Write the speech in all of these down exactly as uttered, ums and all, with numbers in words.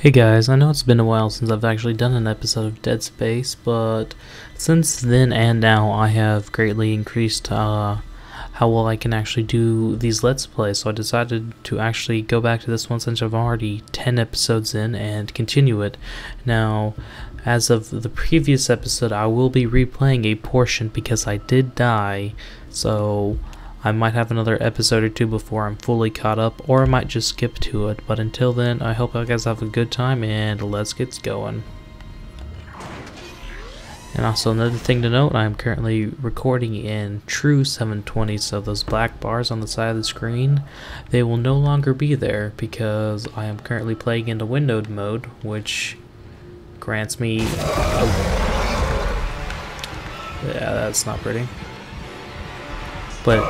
Hey guys, I know it's been a while since I've actually done an episode of Dead Space, but since then and now I have greatly increased uh, how well I can actually do these Let's Plays, so I decided to actually go back to this one since I've already ten episodes in and continue it. Now, as of the previous episode, I will be replaying a portion because I did die, so I might have another episode or two before I'm fully caught up, or I might just skip to it, but until then, I hope you guys have a good time, and let's get going. And also another thing to note, I'm currently recording in true seven twenty, so those black bars on the side of the screen, they will no longer be there, because I am currently playing into windowed mode, which grants me... Oh. Yeah, that's not pretty. But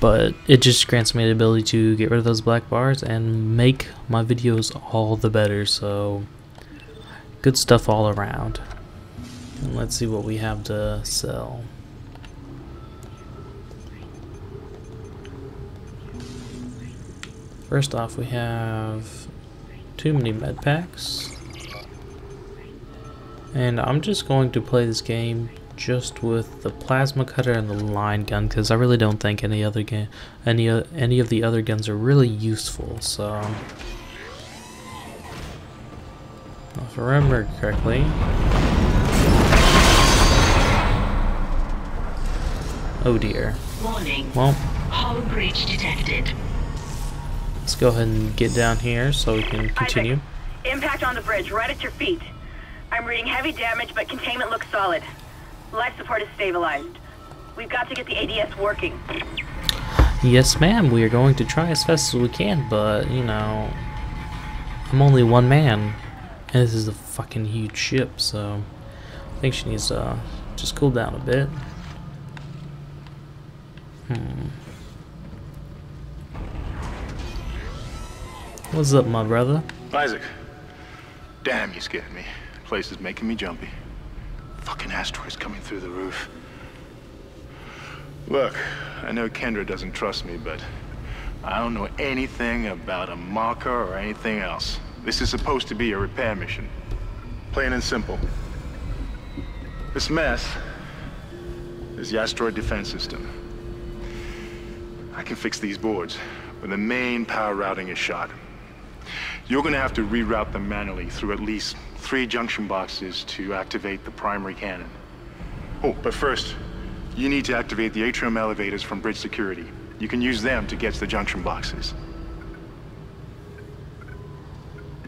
but it just grants me the ability to get rid of those black bars and make my videos all the better, so good stuff all around. And let's see what we have to sell. First off, we have too many med packs. And I'm just going to play this game just with the plasma cutter and the line gun, because I really don't think any other game, any any of the other guns are really useful. So, if I remember correctly, oh dear. Warning. Well, hull breach detected. Let's go ahead and get down here so we can continue. Isaac, impact on the bridge, right at your feet. I'm reading heavy damage, but containment looks solid. Life support is stabilized. We've got to get the A D S working. Yes, ma'am. We are going to try as fast as we can, but, you know, I'm only one man, and this is a fucking huge ship, so I think she needs to uh, just cool down a bit. Hmm. What's up, my brother? Isaac. Damn, you scared me. Place is making me jumpy. Fucking asteroids coming through the roof. Look, I know Kendra doesn't trust me, but I don't know anything about a marker or anything else. This is supposed to be a repair mission. Plain and simple. This mess is the asteroid defense system. I can fix these boards, but the main power routing is shot. You're gonna have to reroute them manually through at least three junction boxes to activate the primary cannon. Oh, but first, you need to activate the atrium elevators from bridge security. You can use them to get to the junction boxes.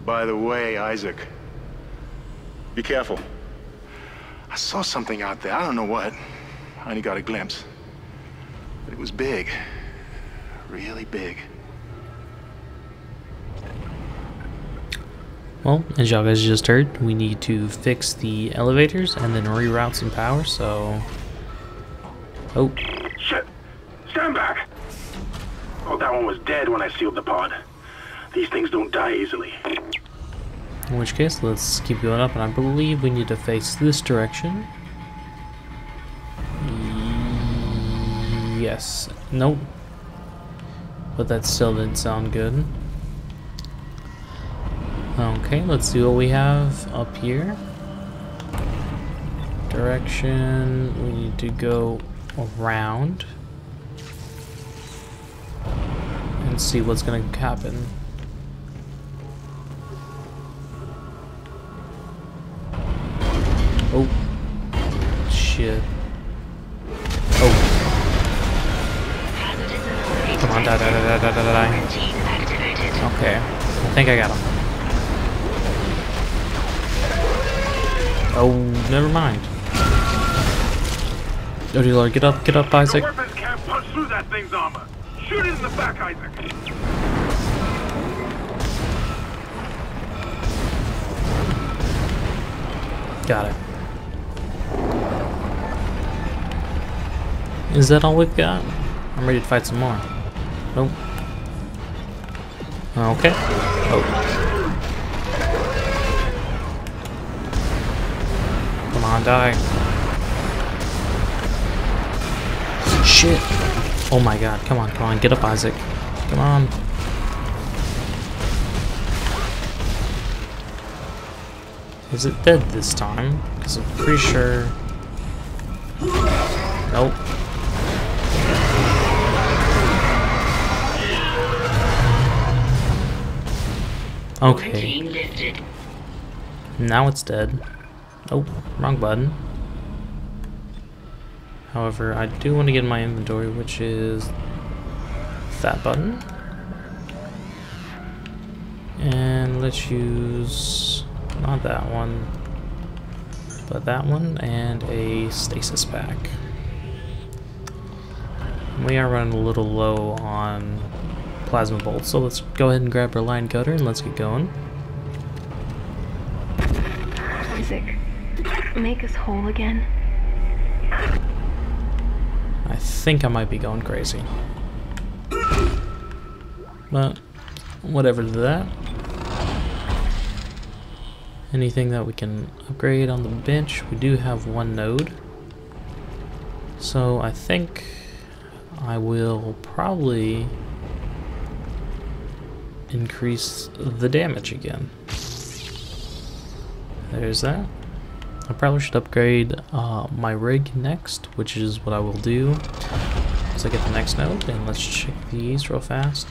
By the way, Isaac, be careful. I saw something out there. I don't know what. I only got a glimpse. But it was big. Really big. Well, as y'all guys just heard, we need to fix the elevators and then reroute some power, so... Oh. Shit! Stand back! Oh, that one was dead when I sealed the pod. These things don't die easily. In which case, let's keep going up, and I believe we need to face this direction. Yes. Nope. But that still didn't sound good. Okay, let's see what we have up here. Direction, we need to go around and see what's gonna happen. Oh, shit. Oh. Come on, die, die, die, die, die, die. Okay, I think I got him. Oh, never mind. Oh dear Lord, get up, get up, Isaac. Your weapons can't punch through that thing's armor. Shoot it in the back, Isaac. Got it. Is that all we've got? I'm ready to fight some more. Nope. Okay. Oh. Die. Shit. Oh my god, come on, come on, get up, Isaac. Come on. Is it dead this time? Because I'm pretty sure... Nope. Okay. Now it's dead. Oh, wrong button. However, I do want to get in my inventory, which is that button. And let's use not that one, but that one and a stasis pack. We are running a little low on plasma bolts, so let's go ahead and grab our line cutter and let's get going. Isaac, make us whole again. I think I might be going crazy. But, whatever to that. Anything that we can upgrade on the bench? We do have one node. So I think I will probably increase the damage again. There's that. I probably should upgrade uh, my rig next, which is what I will do as I get the next node. And let's check these real fast.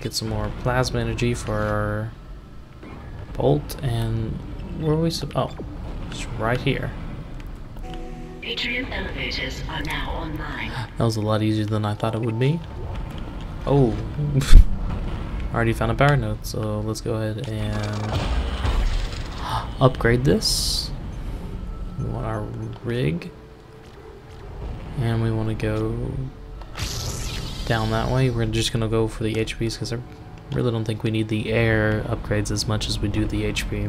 Get some more plasma energy for our bolt. And where are we? Oh, it's right here. Atrium elevators are now online. That was a lot easier than I thought it would be. Oh, I already found a power node, so let's go ahead and upgrade this. We want our rig, and we want to go down that way. We're just going to go for the H Ps because I really don't think we need the air upgrades as much as we do the H P.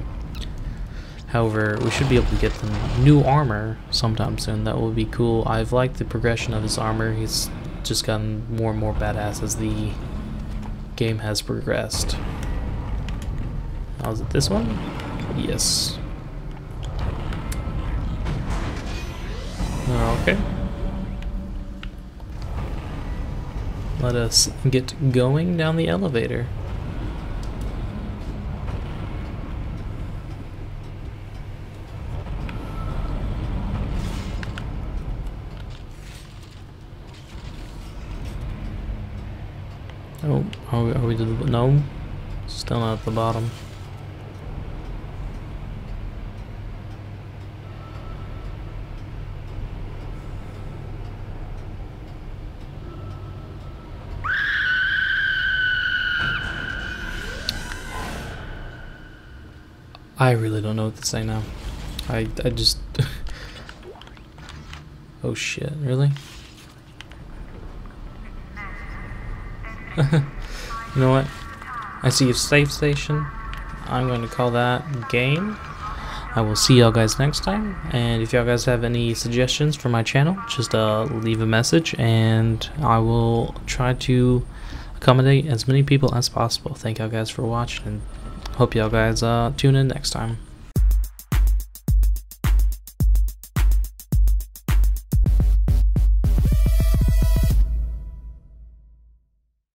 However, we should be able to get the new armor sometime soon. That will be cool. I've liked the progression of his armor. He's just gotten more and more badass as the game has progressed. How's it this one? Yes. Okay. Let us get going down the elevator. Oh, are we, are we to the, no, still not at the bottom. I really don't know what to say now. I, I just... Oh shit, really? You know what? I see a safe station. I'm going to call that game. I will see y'all guys next time. And if y'all guys have any suggestions for my channel, just uh, leave a message. And I will try to accommodate as many people as possible. Thank y'all guys for watching. And hope y'all guys uh, tune in next time.